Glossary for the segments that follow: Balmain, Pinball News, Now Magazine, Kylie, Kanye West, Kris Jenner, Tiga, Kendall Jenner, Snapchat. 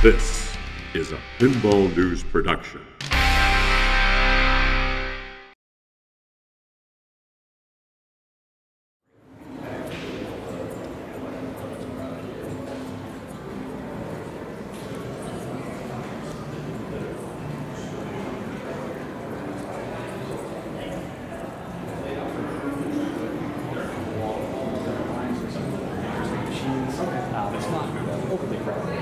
This is a Pinball News production. It's not overly crowded.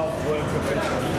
myself work professionally.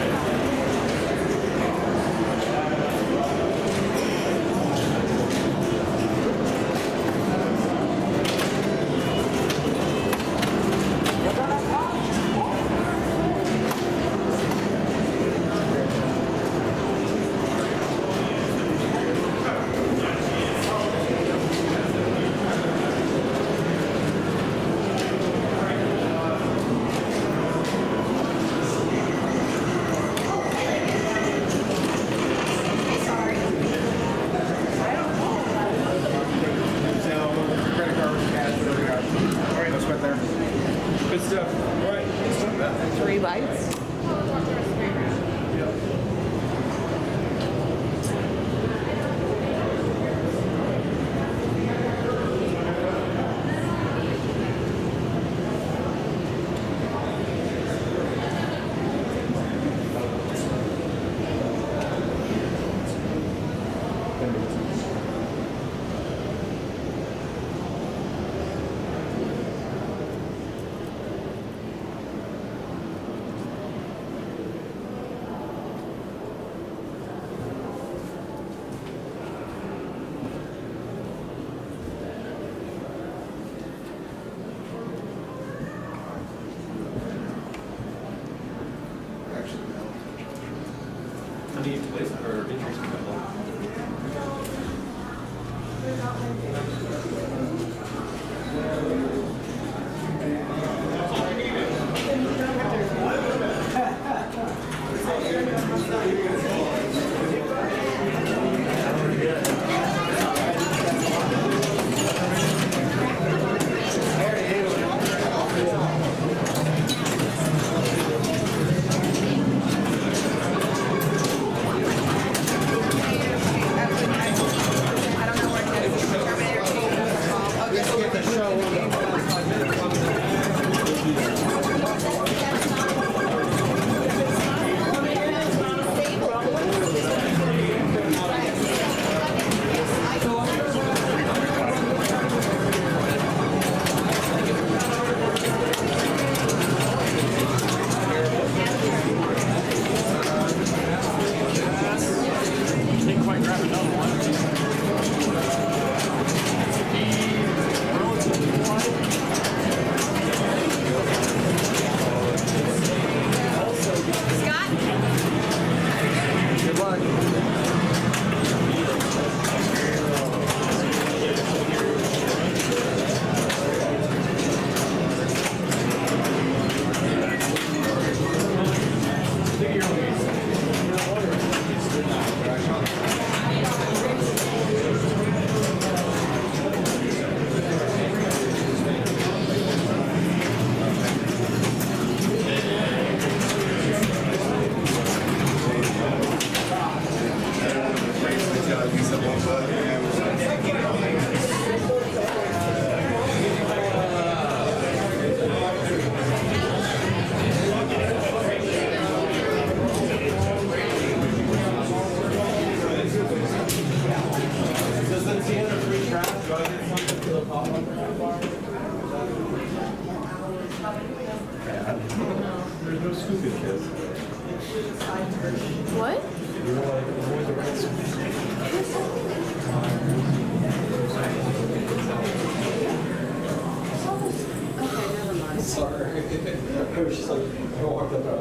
Sorry. I was just like, I don't want that.